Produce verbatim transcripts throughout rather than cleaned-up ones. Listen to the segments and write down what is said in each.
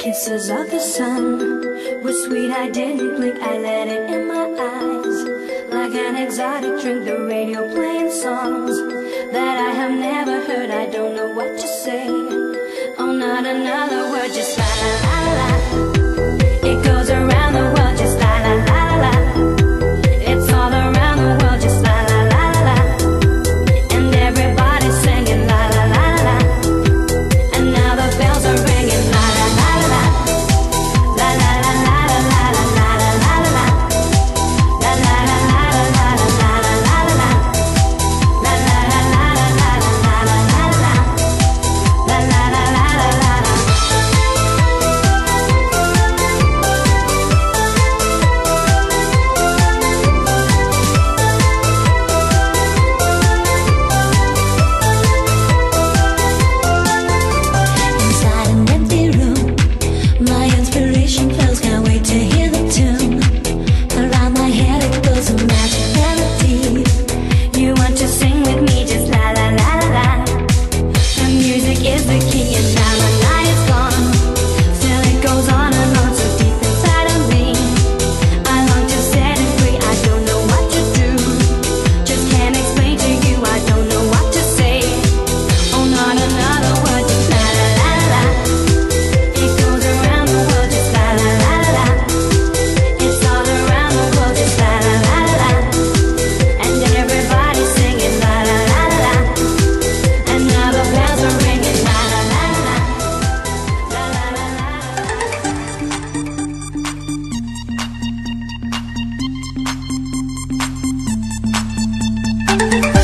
Kisses of the sun were sweet, I didn't blink, I let it in my eyes. Like an exotic drink, the radio playing songs that I have never heard, I don't know what to say. Oh, not another word, just la la la la. It goes around the world, just la la la la la. We'll be right back.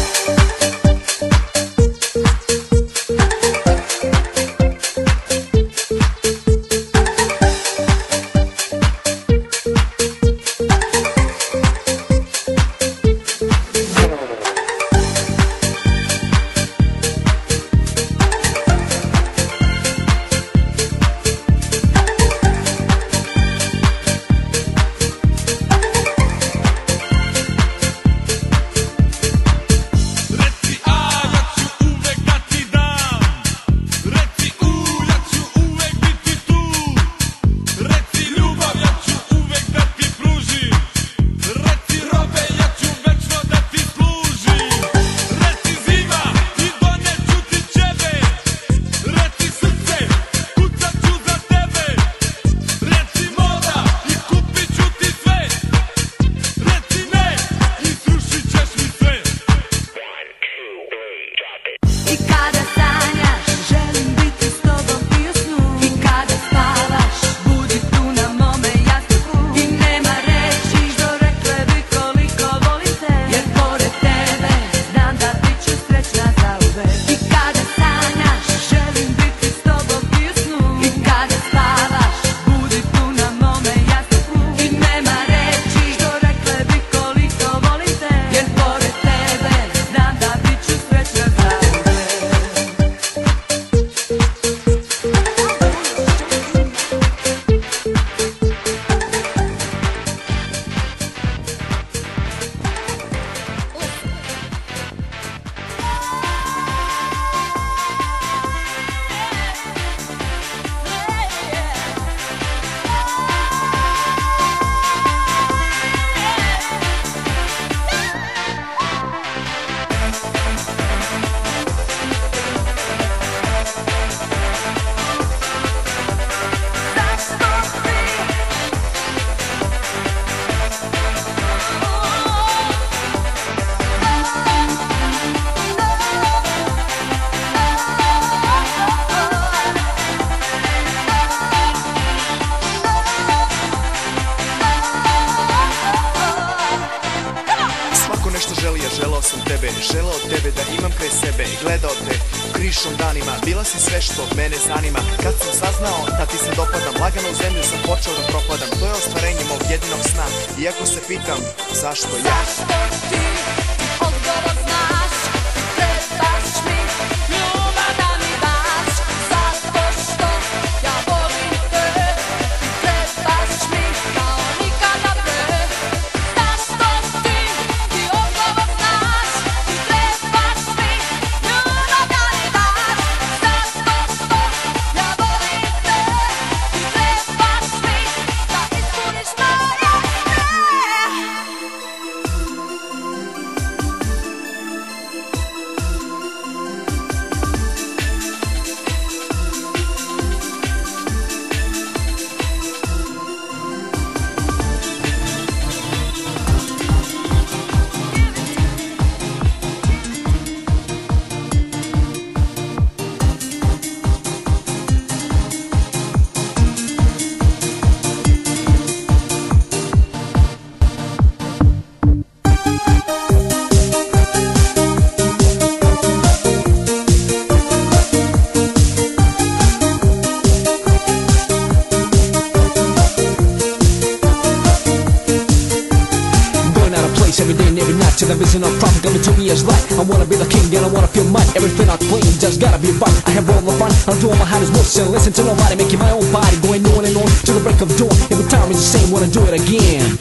come, gonna do me as light. I wanna be the king and I wanna feel mine. Everything I claim just gotta be right. I have all the fun, I'll do all my hardest motion. Listen to nobody, making my own body, going on and on till the break of dawn. Every time is the same, wanna do it again.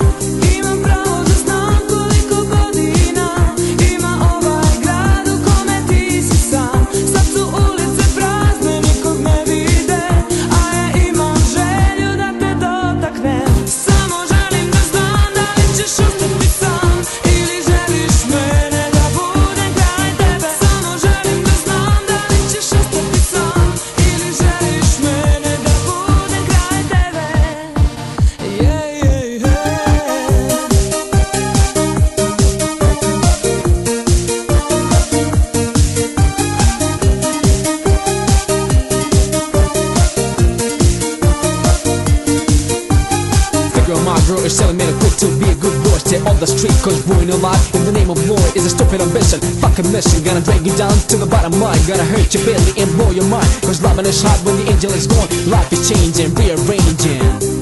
It's telling me to quit to be a good boy. Stay on the street cause ruin a lot. In the name of war is a stupid ambition. Fucking mission, gonna drag you down to the bottom line. Gonna hurt your belly and blow your mind. Cause loving is hot when the angel is gone. Life is changing, rearranging.